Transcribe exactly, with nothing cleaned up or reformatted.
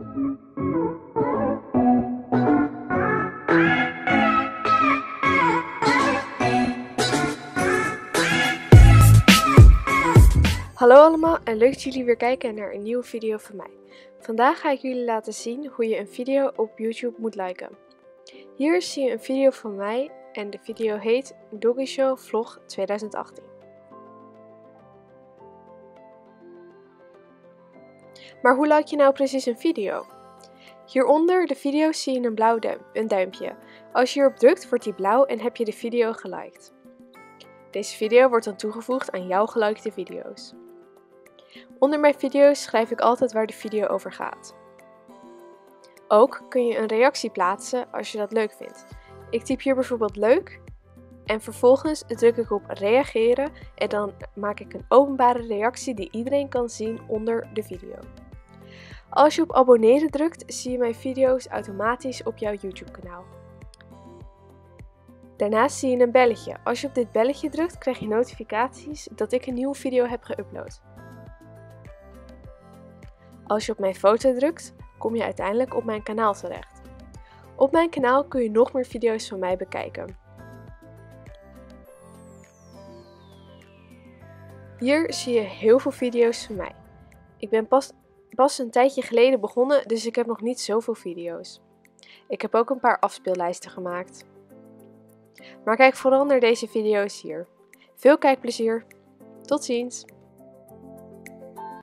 Hallo allemaal en leuk dat jullie weer kijken naar een nieuwe video van mij. Vandaag ga ik jullie laten zien hoe je een video op YouTube moet liken. Hier zie je een video van mij en de video heet Doggy Show Vlog twintig achttien. Maar hoe like je nou precies een video? Hieronder de video zie je een blauw duim, een duimpje. Als je hierop drukt wordt die blauw en heb je de video geliked. Deze video wordt dan toegevoegd aan jouw gelikte video's. Onder mijn video's schrijf ik altijd waar de video over gaat. Ook kun je een reactie plaatsen als je dat leuk vindt. Ik typ hier bijvoorbeeld leuk en vervolgens druk ik op reageren en dan maak ik een openbare reactie die iedereen kan zien onder de video. Als je op abonneren drukt, zie je mijn video's automatisch op jouw YouTube kanaal. Daarnaast zie je een belletje. Als je op dit belletje drukt, krijg je notificaties dat ik een nieuwe video heb geüpload. Als je op mijn foto drukt, kom je uiteindelijk op mijn kanaal terecht. Op mijn kanaal kun je nog meer video's van mij bekijken. Hier zie je heel veel video's van mij. Ik ben pas, pas een tijdje geleden begonnen, dus ik heb nog niet zoveel video's. Ik heb ook een paar afspeellijsten gemaakt. Maar kijk vooral naar deze video's hier. Veel kijkplezier. Tot ziens!